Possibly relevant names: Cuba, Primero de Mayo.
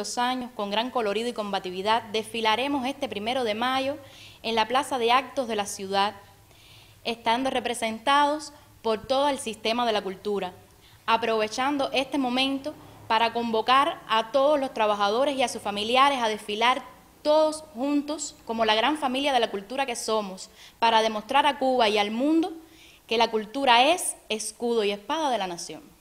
los años, con gran colorido y combatividad, desfilaremos este 1 de mayo en la Plaza de Actos de la ciudad, estando representados por todo el sistema de la cultura, aprovechando este momento para convocar a todos los trabajadores y a sus familiares a desfilar todos juntos como la gran familia de la cultura que somos, para demostrar a Cuba y al mundo que la cultura es escudo y espada de la nación.